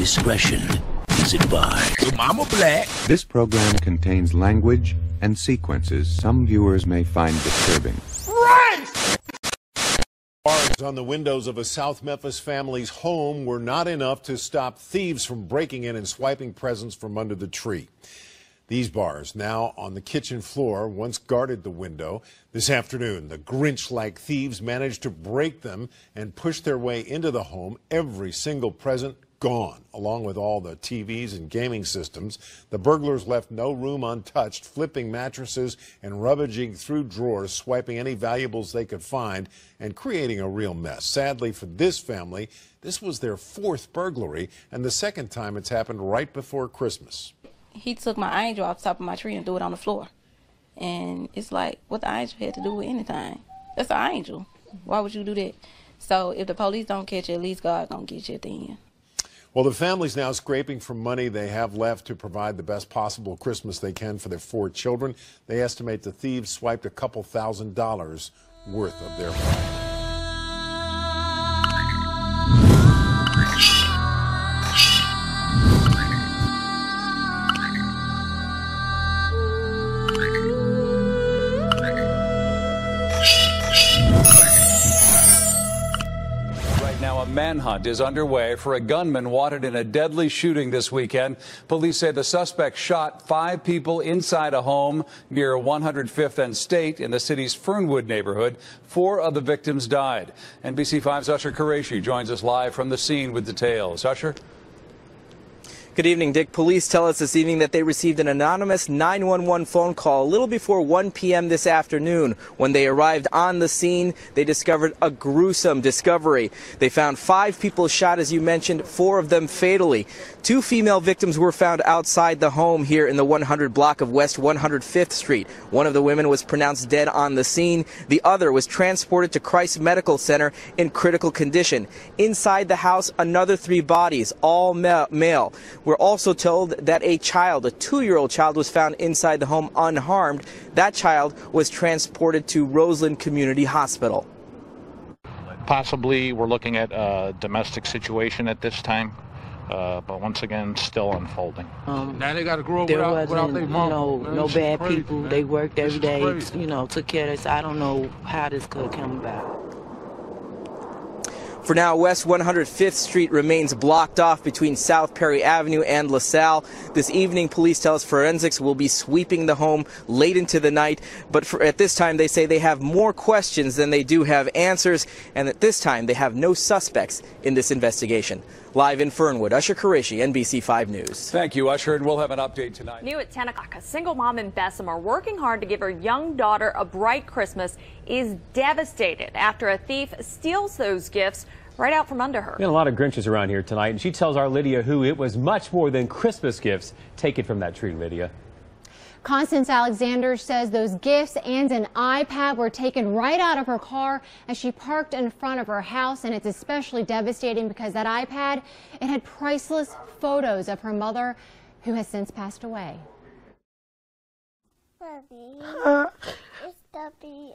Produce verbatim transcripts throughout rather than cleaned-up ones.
Discretion is advised. Your mama black. This program contains language and sequences some viewers may find disturbing. Right! Bars on the windows of a South Memphis family's home were not enough to stop thieves from breaking in and swiping presents from under the tree. These bars, now on the kitchen floor, once guarded the window. This afternoon, the Grinch-like thieves managed to break them and push their way into the home. Every single present gone, along with all the T Vs and gaming systems. The burglars left no room untouched, flipping mattresses and rummaging through drawers, swiping any valuables they could find and creating a real mess. Sadly for this family, this was their fourth burglary and the second time it's happened right before Christmas. He took my angel off the top of my tree and threw it on the floor. And it's like, what the angel had to do with anything? That's an angel. Why would you do that? So if the police don't catch you, at least God's going to get you at the end. Well, the family's now scraping for money they have left to provide the best possible Christmas they can for their four children. They estimate the thieves swiped a couple thousand dollars worth of their money. Manhunt is underway for a gunman wanted in a deadly shooting this weekend. Police say the suspect shot five people inside a home near one hundred fifth and State in the city's Fernwood neighborhood. Four of the victims died. N B C five's Usher Qureshi joins us live from the scene with details. Usher? Good evening, Dick. Police tell us this evening that they received an anonymous nine one one phone call a little before one P M this afternoon. When they arrived on the scene, they discovered a gruesome discovery. They found five people shot, as you mentioned, four of them fatally. Two female victims were found outside the home here in the one hundred block of West one hundred fifth Street. One of the women was pronounced dead on the scene. The other was transported to Christ Medical Center in critical condition. Inside the house, another three bodies, all male. We're also told that a child, a two-year-old child, was found inside the home unharmed. That child was transported to Roseland Community Hospital. Possibly we're looking at a domestic situation at this time, uh, but once again, still unfolding. Um, now they got to grow up without, without their mom. No, man, no bad crazy, people. Man. They worked every this day, you know, took care of this. I don't know how this could come about. For now, West one hundred fifth Street remains blocked off between South Perry Avenue and LaSalle. This evening, police tell us forensics will be sweeping the home late into the night. But for, at this time, they say they have more questions than they do have answers. And at this time, they have no suspects in this investigation. Live in Fernwood, Usher Qureshi, N B C five News. Thank you, Usher, and we'll have an update tonight. New at ten o'clock, a single mom in Bessemer working hard to give her young daughter a bright Christmas is devastated after a thief steals those gifts right out from under her. We had a lot of Grinches around here tonight, and she tells our Lydia Hu it was much more than Christmas gifts taken from that tree, Lydia. Constance Alexander says those gifts and an iPad were taken right out of her car as she parked in front of her house, and it's especially devastating because that iPad, it had priceless photos of her mother, who has since passed away. Mommy, uh, is Debbie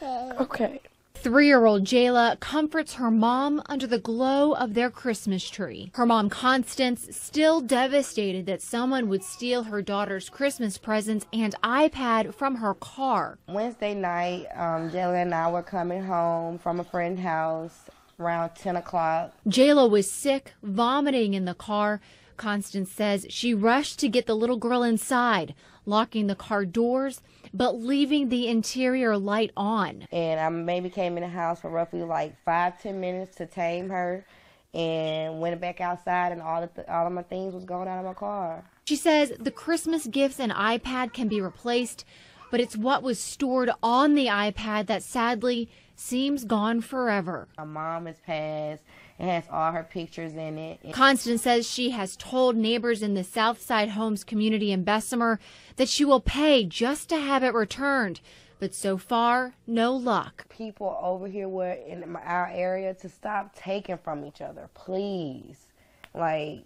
okay? Okay. Three-year-old Jayla comforts her mom under the glow of their Christmas tree. Her mom, Constance, still devastated that someone would steal her daughter's Christmas presents and iPad from her car. Wednesday night, um, Jayla and I were coming home from a friend's house around ten o'clock. Jayla was sick, vomiting in the car. Constance says she rushed to get the little girl inside, locking the car doors, but leaving the interior light on. And I maybe came in the house for roughly like five, ten minutes to tame her and went back outside, and all of, the, all of my things was going out of my car. She says the Christmas gifts and iPad can be replaced, but it's what was stored on the iPad that sadly seems gone forever. My mom has passed. It has all her pictures in it. Constance says she has told neighbors in the Southside Homes community in Bessemer that she will pay just to have it returned. But so far, no luck. People over here were in our area to stop taking from each other, please. Like,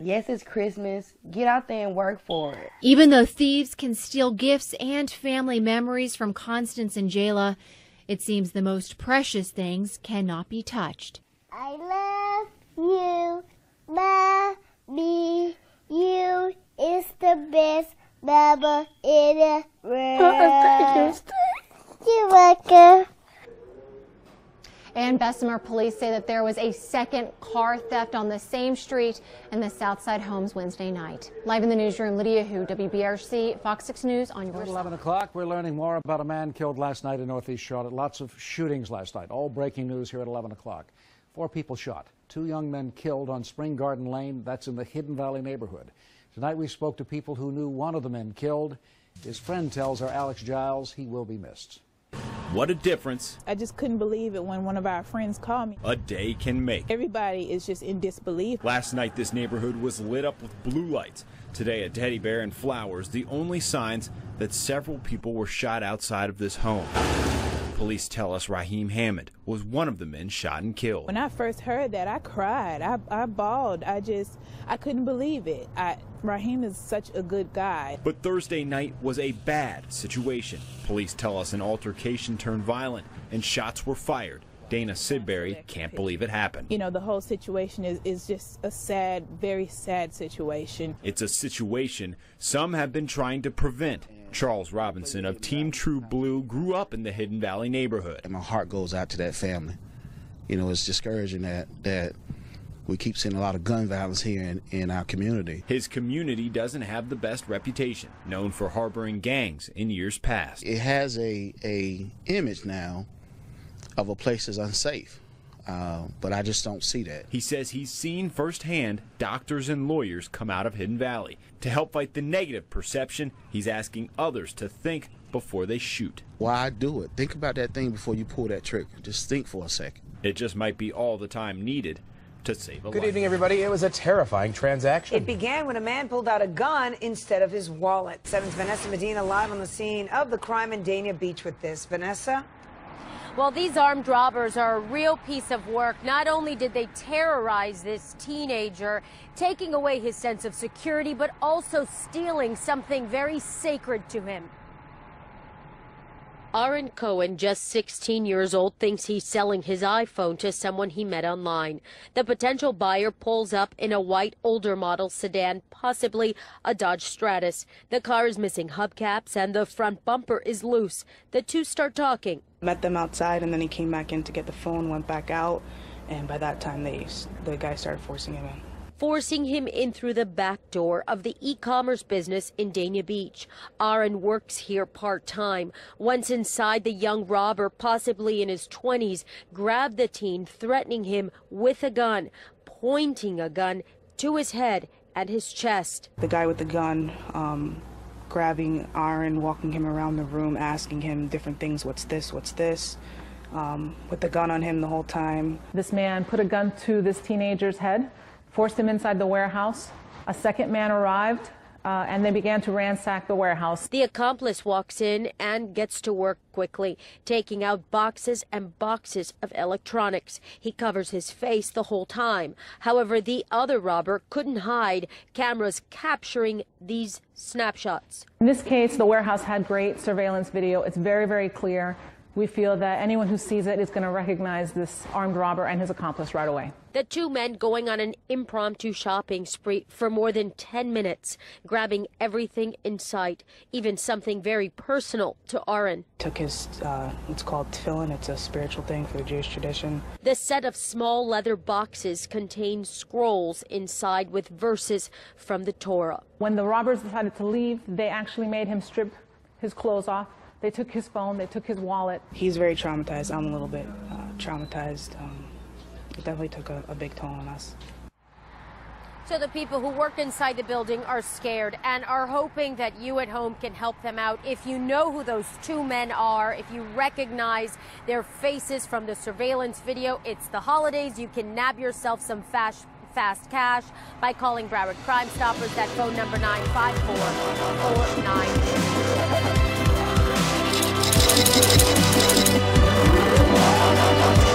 yes, it's Christmas. Get out there and work for it. Even though thieves can steal gifts and family memories from Constance and Jayla, it seems the most precious things cannot be touched. I love you. best mama in the world. You're welcome. And Bessemer police say that there was a second car theft on the same street in the Southside Homes Wednesday night. Live in the newsroom, Lydia Hu, W B R C, Fox six News on your side. At eleven o'clock, we're learning more about a man killed last night in Northeast Charlotte. Lots of shootings last night. All breaking news here at eleven o'clock. Four people shot. Two young men killed on Spring Garden Lane. That's in the Hidden Valley neighborhood. Tonight we spoke to people who knew one of the men killed. His friend tells our Alex Giles he will be missed. What a difference. I just couldn't believe it when one of our friends called me. A day can make. Everybody is just in disbelief. Last night, this neighborhood was lit up with blue lights. Today, a teddy bear and flowers, the only signs that several people were shot outside of this home. Police tell us Raheem Hammond was one of the men shot and killed. When I first heard that, I cried. I, I bawled. I just, I couldn't believe it. I, Raheem is such a good guy. But Thursday night was a bad situation. Police tell us an altercation turned violent and shots were fired. Dana Sidbury can't believe it happened. You know, the whole situation is, is just a sad, very sad situation. It's a situation some have been trying to prevent. Charles Robinson of Team True Blue grew up in the Hidden Valley neighborhood. And my heart goes out to that family. You know, it's discouraging that, that we keep seeing a lot of gun violence here in, in our community. His community doesn't have the best reputation, known for harboring gangs in years past. It has a, a image now of a place that's unsafe, uh, but I just don't see that. He says he's seen firsthand doctors and lawyers come out of Hidden Valley. To help fight the negative perception, he's asking others to think before they shoot. Why do it? Think about that thing before you pull that trigger. Just think for a second. It just might be all the time needed to save a life. Good evening, everybody. It was a terrifying transaction. It began when a man pulled out a gun instead of his wallet. seven's Vanessa Medina live on the scene of the crime in Dania Beach with this. Vanessa? Well, these armed robbers are a real piece of work. Not only did they terrorize this teenager, taking away his sense of security, but also stealing something very sacred to him. Aaron Cohen, just sixteen years old, thinks he's selling his iPhone to someone he met online. The potential buyer pulls up in a white older model sedan, possibly a Dodge Stratus. The car is missing hubcaps and the front bumper is loose. The two start talking. Met them outside and then he came back in to get the phone, went back out, and by that time they, the guy started forcing him in. Forcing him in through the back door of the e-commerce business in Dania Beach. Aaron works here part-time. Once inside, the young robber, possibly in his twenties, grabbed the teen, threatening him with a gun, pointing a gun to his head and his chest. The guy with the gun um, grabbing Aaron, walking him around the room, asking him different things, what's this, what's this, um, with the gun on him the whole time. This man put a gun to this teenager's head, forced him inside the warehouse. A second man arrived, uh, and they began to ransack the warehouse. The accomplice walks in and gets to work quickly, taking out boxes and boxes of electronics. He covers his face the whole time. However, the other robber couldn't hide, cameras capturing these snapshots. In this case, the warehouse had great surveillance video. It's very, very clear. We feel that anyone who sees it is going to recognize this armed robber and his accomplice right away. The two men going on an impromptu shopping spree for more than ten minutes, grabbing everything in sight, even something very personal to Aaron. Took his, uh, it's called tefillin. It's a spiritual thing for the Jewish tradition. The set of small leather boxes contained scrolls inside with verses from the Torah. When the robbers decided to leave, they actually made him strip his clothes off. They took his phone, they took his wallet. He's very traumatized. I'm a little bit uh, traumatized. Um, it definitely took a, a big toll on us. So the people who work inside the building are scared and are hoping that you at home can help them out. If you know who those two men are, if you recognize their faces from the surveillance video, it's the holidays. You can nab yourself some fast, fast cash by calling Broward Crime Stoppers. That phone number nine five four, four nine two.